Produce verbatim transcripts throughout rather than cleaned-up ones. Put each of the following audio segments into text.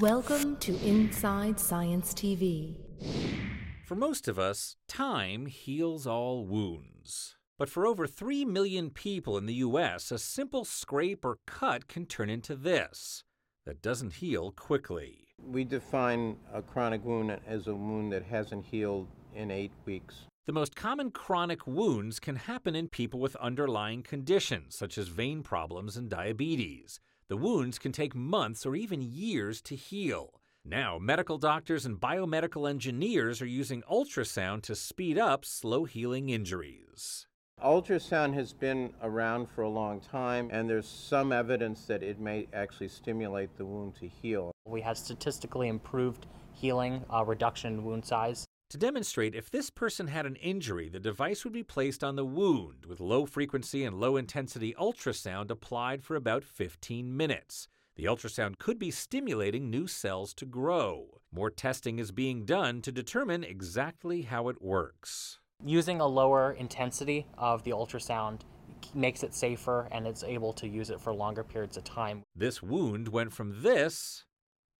Welcome to Inside Science T V. For most of us, time heals all wounds. But for over three million people in the U S, a simple scrape or cut can turn into this that doesn't heal quickly. We define a chronic wound as a wound that hasn't healed in eight weeks. The most common chronic wounds can happen in people with underlying conditions, such as vein problems and diabetes. The wounds can take months or even years to heal. Now, medical doctors and biomedical engineers are using ultrasound to speed up slow-healing injuries. Ultrasound has been around for a long time, and there's some evidence that it may actually stimulate the wound to heal. We have statistically improved healing, uh, reduction in wound size. To demonstrate if this person had an injury, the device would be placed on the wound with low-frequency and low-intensity ultrasound applied for about fifteen minutes. The ultrasound could be stimulating new cells to grow. More testing is being done to determine exactly how it works. Using a lower intensity of the ultrasound makes it safer, and it's able to use it for longer periods of time. This wound went from this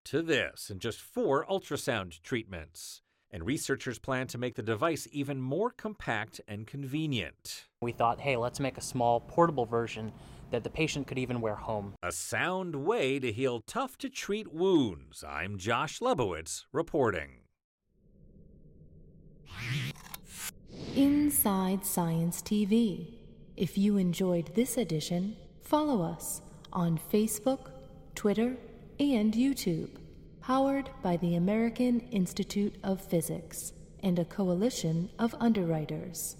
to this in just four ultrasound treatments. And researchers plan to make the device even more compact and convenient. We thought, hey, let's make a small portable version that the patient could even wear home. A sound way to heal tough-to-treat wounds. I'm Josh Lebowitz reporting. Inside Science T V. If you enjoyed this edition, follow us on Facebook, Twitter, and YouTube. Powered by the American Institute of Physics and a coalition of underwriters.